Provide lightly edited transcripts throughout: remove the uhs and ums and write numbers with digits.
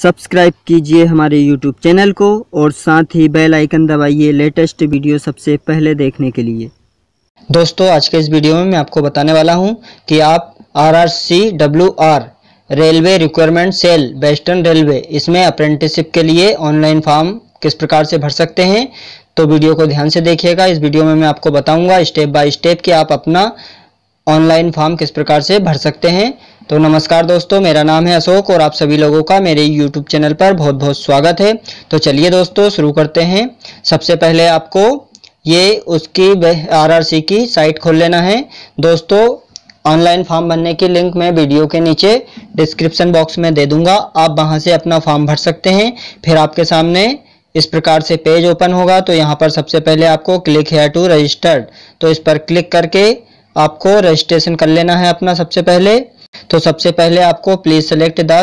Subscribe कीजिए हमारे YouTube channel को और साथ ही बेल आइकन दबाइए लेटेस्ट वीडियो सबसे पहले देखने के लिए। दोस्तों, आज के इस वीडियो में मैं आपको बताने वाला हूं कि आप RRC WR railway requirement cell western railway इसमें अप्रेंटिसशिप के लिए ऑनलाइन फॉर्म किस प्रकार से भर सकते हैं। तो वीडियो को ध्यान से देखिएगा। इस वीडियो में मैं आपको बताऊँगा स्टेप बाय स्टेप कि आप अपना ऑनलाइन फॉर्म किस प्रकार से भर सकते हैं। तो नमस्कार दोस्तों, मेरा नाम है अशोक और आप सभी लोगों का मेरे YouTube चैनल पर बहुत बहुत स्वागत है। तो चलिए दोस्तों शुरू करते हैं। सबसे पहले आपको ये उसकी RRC की साइट खोल लेना है। दोस्तों, ऑनलाइन फॉर्म भरने की लिंक मैं वीडियो के नीचे डिस्क्रिप्शन बॉक्स में दे दूंगा, आप वहाँ से अपना फॉर्म भर सकते हैं। फिर आपके सामने इस प्रकार से पेज ओपन होगा। तो यहाँ पर सबसे पहले आपको क्लिक हेयर टू रजिस्टर्ड, तो इस पर क्लिक करके आपको रजिस्ट्रेशन कर लेना है अपना। सबसे पहले तो आपको please select the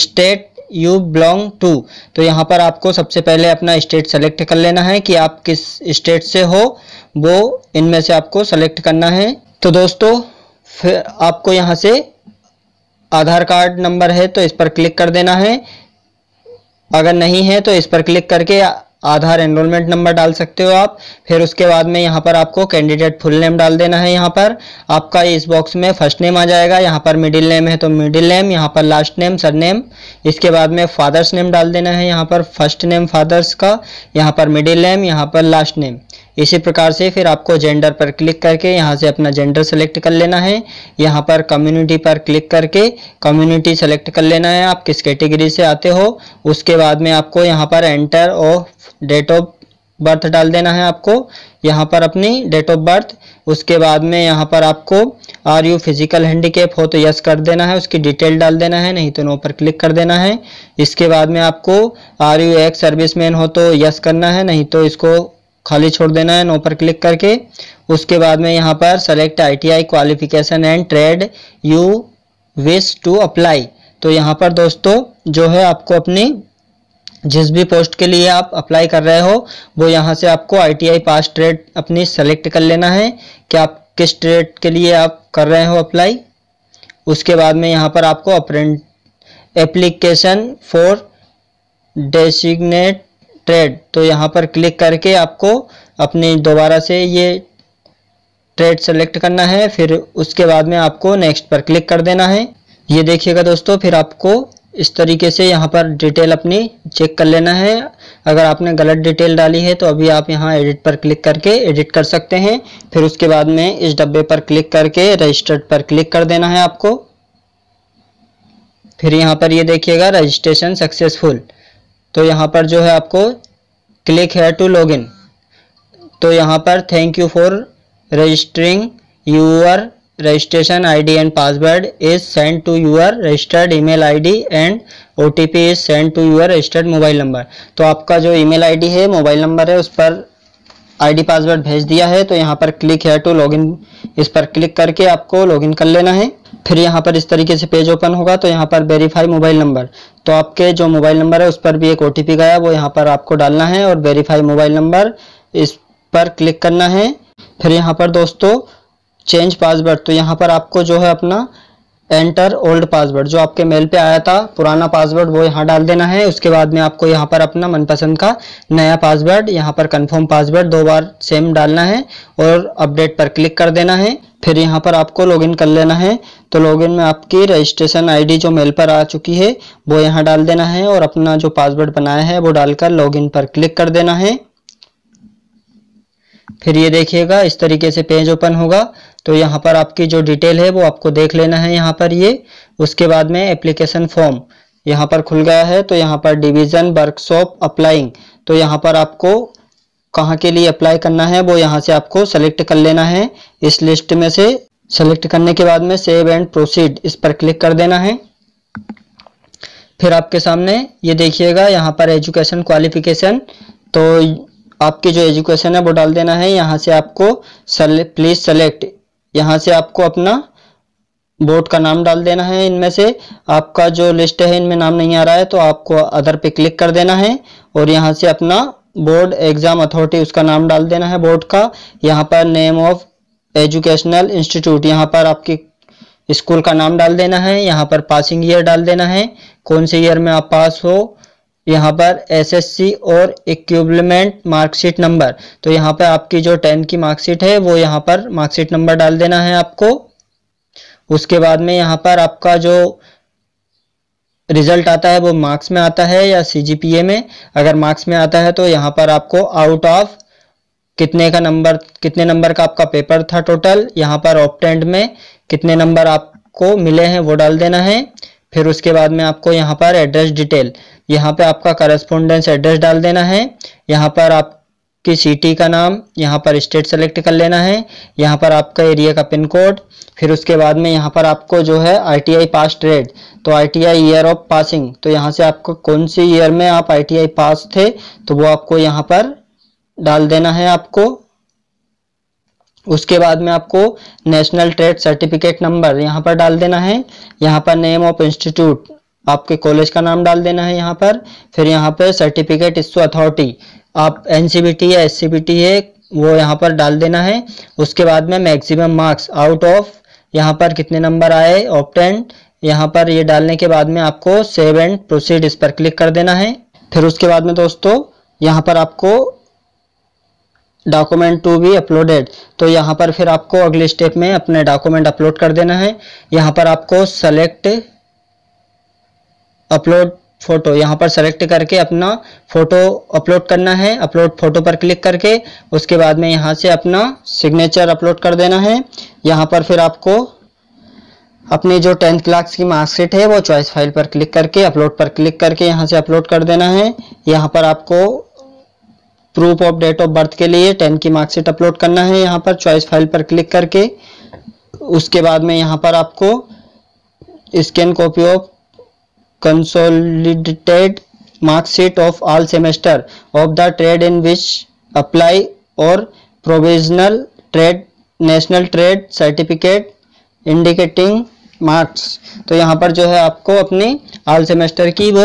state you belong to, तो यहाँ पर आपको सबसे पहले अपना स्टेट सेलेक्ट कर लेना है कि आप किस स्टेट से हो, वो इनमें से आपको सेलेक्ट करना है। तो दोस्तों फिर आपको यहाँ से आधार कार्ड नंबर है तो इस पर क्लिक कर देना है, अगर नहीं है तो इस पर क्लिक करके आधार एनरोलमेंट नंबर डाल सकते हो आप। फिर उसके बाद में यहाँ पर आपको कैंडिडेट फुल नेम डाल देना है। यहाँ पर आपका इस बॉक्स में फर्स्ट नेम आ जाएगा, यहाँ पर मिडिल नेम है तो मिडिल नेम, यहाँ पर लास्ट नेम सर नेम। इसके बाद में फादर्स नेम डाल देना है, यहाँ पर फर्स्ट नेम फादर्स का, यहाँ पर मिडिल नेम, यहाँ पर लास्ट नेम। इसी प्रकार से फिर आपको जेंडर पर क्लिक करके यहाँ से अपना जेंडर सेलेक्ट कर लेना है। यहाँ पर कम्युनिटी पर क्लिक करके कम्युनिटी सेलेक्ट कर लेना है, आप किस कैटेगरी से आते हो। उसके बाद में आपको यहाँ पर एंटर और डेट ऑफ बर्थ डाल देना है, आपको यहाँ पर अपनी डेट ऑफ बर्थ। उसके बाद में यहाँ पर आपको आर यू फिजिकल हैंडीकैप हो तो यस कर देना है, उसकी डिटेल डाल देना है, नहीं तो नो पर क्लिक कर देना है। इसके बाद में आपको आर यू एक्स सर्विसमैन हो तो यस करना है, नहीं तो इसको खाली छोड़ देना है नो पर क्लिक करके। उसके बाद में यहाँ पर select ITI qualification and trade you wish to apply, तो यहाँ पर दोस्तों जो है आपको अपनी जिस भी पोस्ट के लिए आप अप्लाई कर रहे हो वो यहाँ से आपको ITI पास ट्रेड अपनी सेलेक्ट कर लेना है कि आप किस ट्रेड के लिए आप कर रहे हो अप्लाई। उसके बाद में यहाँ पर आपको एप्लीकेशन फॉर डेसिग्नेट ट्रेड, तो यहाँ पर क्लिक करके आपको अपनी दोबारा से ये ट्रेड सेलेक्ट करना है। फिर उसके बाद में आपको नेक्स्ट पर क्लिक कर देना है। ये देखिएगा दोस्तों, फिर आपको इस तरीके से यहाँ पर डिटेल अपनी चेक कर लेना है। अगर आपने गलत डिटेल डाली है तो अभी आप यहाँ एडिट पर क्लिक करके एडिट कर सकते हैं। फिर उसके बाद में इस डब्बे पर क्लिक करके रजिस्टर्ड पर क्लिक कर देना है आपको। फिर यहाँ पर ये देखिएगा रजिस्ट्रेशन सक्सेसफुल, तो यहाँ पर जो है आपको क्लिक हेयर टू लॉगिन, तो यहाँ पर thank you for registering, your registration ID and password is send to your registered email ID and OTP is send to your registered mobile number. तो आपका जो ईमेल ID है, mobile number है, उस पर ID पासवर्ड भेज दिया है। तो यहाँ पर क्लिक हेयर टू लॉगिन, इस पर क्लिक करके आपको लॉगिन कर लेना है। फिर यहाँ पर इस तरीके से पेज ओपन होगा। तो यहाँ पर वेरीफाई मोबाइल नंबर, तो आपके जो मोबाइल नंबर है उस पर भी एक OTP गया, वो यहाँ पर आपको डालना है और वेरीफाई मोबाइल नंबर इस पर क्लिक करना है। फिर यहाँ पर दोस्तों चेंज पासवर्ड, तो यहाँ पर आपको जो है अपना एंटर ओल्ड पासवर्ड, जो आपके मेल पे आया था पुराना पासवर्ड, वो यहाँ डाल देना है। उसके बाद में आपको यहाँ पर अपना मनपसंद का नया पासवर्ड, यहाँ पर कंफर्म पासवर्ड 2 बार सेम डालना है और अपडेट पर क्लिक कर देना है। फिर यहाँ पर आपको लॉगिन कर लेना है। तो लॉगिन में आपकी रजिस्ट्रेशन ID जो मेल पर आ चुकी है वो यहाँ डाल देना है और अपना जो पासवर्ड बनाया है वो डालकर लॉगिन पर क्लिक कर देना है। फिर ये देखिएगा इस तरीके से पेज ओपन होगा। तो यहाँ पर आपकी जो डिटेल है वो आपको देख लेना है यहाँ पर ये। उसके बाद में एप्लीकेशन फॉर्म यहाँ पर खुल गया है। तो यहाँ पर डिवीज़न वर्कशॉप अप्लाइंग, तो यहाँ पर आपको कहाँ के लिए अप्लाई करना है वो यहाँ से आपको सेलेक्ट कर लेना है। इस लिस्ट में से सेलेक्ट करने के बाद में सेव एंड प्रोसीड इस पर क्लिक कर देना है। फिर आपके सामने ये देखिएगा यहाँ पर एजुकेशन क्वालिफिकेशन, तो आपकी जो एजुकेशन है वो डाल देना है। यहाँ से आपको प्लीज़ सेलेक्ट, यहाँ से आपको अपना बोर्ड का नाम डाल देना है। इनमें से आपका जो लिस्ट है इनमें नाम नहीं आ रहा है तो आपको अदर पे क्लिक कर देना है और यहाँ से अपना बोर्ड एग्ज़ाम अथॉरिटी उसका नाम डाल देना है बोर्ड का। यहाँ पर नेम ऑफ एजुकेशनल इंस्टीट्यूट, यहाँ पर आपकी स्कूल का नाम डाल देना है, यहाँ पर पासिंग ईयर डाल देना है, कौन से ईयर में आप पास हो, यहाँ पर एसएससी और इक्विपमेंट मार्कशीट नंबर, तो यहाँ पर आपकी जो 10 की मार्कशीट है वो यहाँ पर मार्कशीट नंबर डाल देना है आपको। उसके बाद में यहाँ पर आपका जो रिजल्ट आता है वो मार्क्स में आता है या सीजीपीए में, अगर मार्क्स में आता है तो यहाँ पर आपको आउट ऑफ कितने नंबर का आपका पेपर था टोटल, यहाँ पर ऑप्टेंट में कितने नंबर आपको मिले हैं वो डाल देना है। फिर उसके बाद में आपको यहाँ पर एड्रेस डिटेल, यहाँ पे आपका करस्पोंडेंस एड्रेस डाल देना है, यहाँ पर आपकी सिटी का नाम, यहाँ पर स्टेट सेलेक्ट कर लेना है, यहाँ पर आपका एरिया का पिन कोड। फिर उसके बाद में यहाँ पर आपको जो है आईटीआई पास ट्रेड, तो आईटीआई ईयर ऑफ पासिंग, तो यहाँ से आपको कौन सी ईयर में आप आईटीआई पास थे तो वो आपको यहाँ पर डाल देना है आपको। उसके बाद में आपको नेशनल ट्रेड सर्टिफिकेट नंबर यहाँ पर डाल देना है, यहाँ पर नेम ऑफ इंस्टीट्यूट, आपके कॉलेज का नाम डाल देना है यहाँ पर। फिर यहाँ पर सर्टिफिकेट इश्यू अथॉरिटी, आप एनसीबीटी या एससीबीटी है वो यहाँ पर डाल देना है। उसके बाद में मैक्सिमम मार्क्स आउट ऑफ यहाँ पर कितने नंबर आए ऑब्टेंड, यहाँ पर ये डालने के बाद में आपको सेव एंड प्रोसीड इस पर क्लिक कर देना है। फिर उसके बाद में दोस्तों यहाँ पर आपको डॉक्यूमेंट टू बी अपलोडेड, तो यहाँ पर फिर आपको अगले स्टेप में अपने डॉक्यूमेंट अपलोड कर देना है। यहाँ पर आपको सेलेक्ट अपलोड फोटो, यहाँ पर सेलेक्ट करके अपना फोटो अपलोड करना है, अपलोड फोटो पर क्लिक करके उसके बाद में यहाँ से अपना सिग्नेचर अपलोड कर देना है। यहाँ पर फिर आपको अपनी जो 10th क्लास की मार्कशीट है वो चॉइस फाइल पर क्लिक करके अपलोड पर क्लिक करके यहाँ से अपलोड कर देना है। यहाँ पर आपको proof of date of birth के लिए 10 की मार्कशीट अपलोड करना है, यहाँ पर चॉइस फाइल पर क्लिक करके। उसके बाद में यहाँ पर आपको scan copy of consolidated marksheet of all semester of the trade in which apply और provisional trade national trade certificate indicating marks, तो यहाँ पर जो है आपको अपनी ऑल सेमेस्टर की वो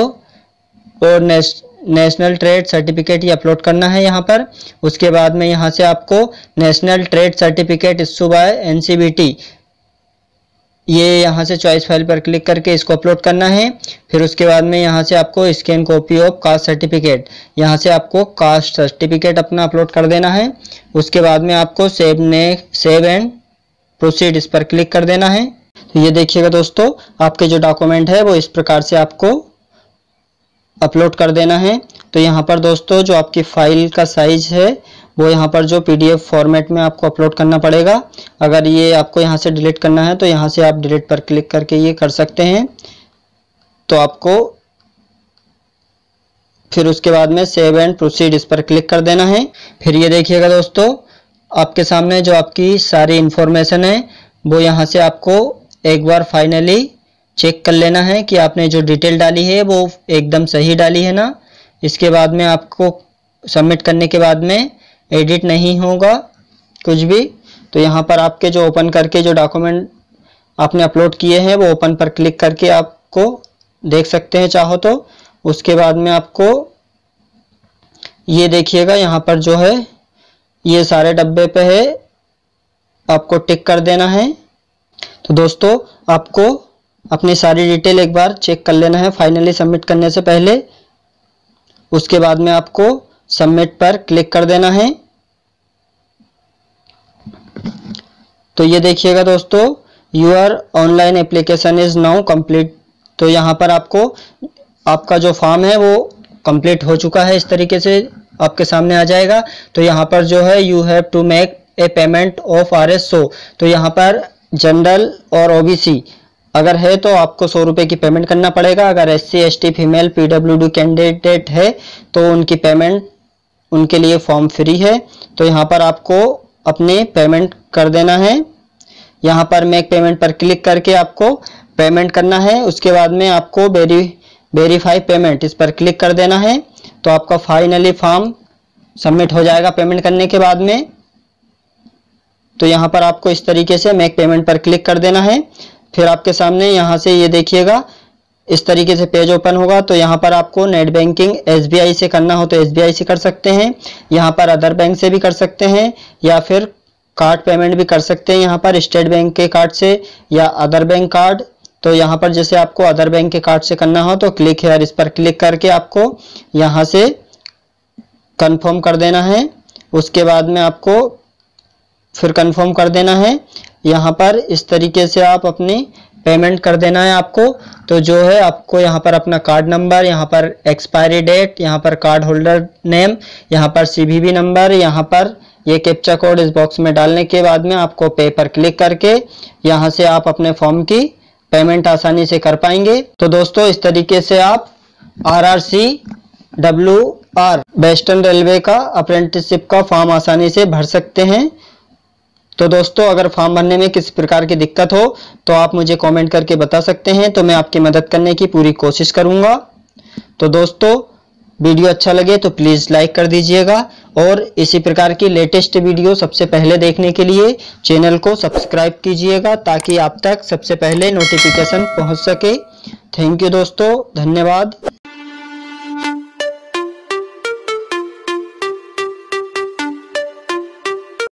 और नेशनल ट्रेड सर्टिफिकेट ये अपलोड करना है यहाँ पर। उसके बाद में यहाँ से आपको national trade certificate issue by NCBT, ये यहाँ से चॉइस फाइल पर क्लिक करके इसको अपलोड करना है। फिर उसके बाद में यहाँ से आपको scan copy of caste certificate, यहाँ से आपको कास्ट सर्टिफिकेट अपना अपलोड कर देना है। उसके बाद में आपको सेव एंड प्रोसीड इस पर क्लिक कर देना है। तो ये देखिएगा दोस्तों आपके जो डॉक्यूमेंट है वो इस प्रकार से आपको अपलोड कर देना है। तो यहाँ पर दोस्तों जो आपकी फाइल का साइज है वो यहाँ पर जो पीडीएफ फॉर्मेट में आपको अपलोड करना पड़ेगा, अगर ये आपको यहाँ से डिलीट करना है तो यहाँ से आप डिलीट पर क्लिक करके ये कर सकते हैं। तो आपको फिर उसके बाद में सेव एंड प्रोसीड इस पर क्लिक कर देना है। फिर ये देखिएगा दोस्तों आपके सामने जो आपकी सारी इन्फॉर्मेशन है वो यहाँ से आपको एक बार फाइनली चेक कर लेना है कि आपने जो डिटेल डाली है वो एकदम सही डाली है ना। इसके बाद में आपको सबमिट करने के बाद में एडिट नहीं होगा कुछ भी, तो यहाँ पर आपके जो ओपन करके जो डॉक्यूमेंट आपने अपलोड किए हैं वो ओपन पर क्लिक करके आपको देख सकते हैं चाहो तो। उसके बाद में आपको ये देखिएगा यहाँ पर जो है ये सारे डब्बे पे है आपको टिक कर देना है। तो दोस्तों आपको अपनी सारी डिटेल एक बार चेक कर लेना है फाइनली सबमिट करने से पहले। उसके बाद में आपको सबमिट पर क्लिक कर देना है। तो ये देखिएगा दोस्तों your online application is now complete, तो यहाँ पर आपको आपका जो फॉर्म है वो कंप्लीट हो चुका है, इस तरीके से आपके सामने आ जाएगा। तो यहाँ पर जो है you have to make a payment of RSO, तो यहाँ पर जनरल और OBC अगर है तो आपको 100 रुपये की पेमेंट करना पड़ेगा, अगर SC ST female PWD candidate है तो उनकी पेमेंट उनके लिए फॉर्म फ्री है। तो यहाँ पर आपको अपने पेमेंट कर देना है, यहाँ पर मेक पेमेंट पर क्लिक करके आपको पेमेंट करना है। उसके बाद में आपको वेरीफाई पेमेंट इस पर क्लिक कर देना है। तो आपका फाइनली फॉर्म सबमिट हो जाएगा पेमेंट करने के बाद में। तो यहाँ पर आपको इस तरीके से मेक पेमेंट पर क्लिक कर देना है। फिर आपके सामने यहाँ से ये देखिएगा इस तरीके से पेज ओपन होगा। तो यहाँ पर आपको नेट बैंकिंग SBI से करना हो तो SBI से कर सकते हैं, यहाँ पर अदर बैंक से भी कर सकते हैं, या फिर कार्ड पेमेंट भी कर सकते हैं यहाँ पर स्टेट बैंक के कार्ड से या अदर बैंक कार्ड। तो यहाँ पर जैसे आपको अदर बैंक के कार्ड से करना हो तो क्लिक हेयर इस पर क्लिक करके आपको यहाँ से कंफर्म कर देना है। उसके बाद में आपको फिर कंफर्म कर देना है। यहाँ पर इस तरीके से आप अपनी पेमेंट कर देना है आपको। तो जो है आपको यहाँ पर अपना कार्ड नंबर, यहाँ पर एक्सपायरी डेट, यहाँ पर कार्ड होल्डर नेम, यहाँ पर सीवीवी नंबर, यहाँ पर ये कैप्चा कोड इस बॉक्स में डालने के बाद में आपको पे पर क्लिक करके यहाँ से आप अपने फॉर्म की पेमेंट आसानी से कर पाएंगे। तो दोस्तों इस तरीके से आप RRC WR वेस्टर्न रेलवे का अप्रेंटिसशिप का फॉर्म आसानी से भर सकते हैं। तो दोस्तों अगर फॉर्म भरने में किसी प्रकार की दिक्कत हो तो आप मुझे कमेंट करके बता सकते हैं, तो मैं आपकी मदद करने की पूरी कोशिश करूंगा। तो दोस्तों वीडियो अच्छा लगे तो प्लीज़ लाइक कर दीजिएगा और इसी प्रकार की लेटेस्ट वीडियो सबसे पहले देखने के लिए चैनल को सब्सक्राइब कीजिएगा ताकि आप तक सबसे पहले नोटिफिकेशन पहुंच सके। थैंक यू दोस्तों, धन्यवाद।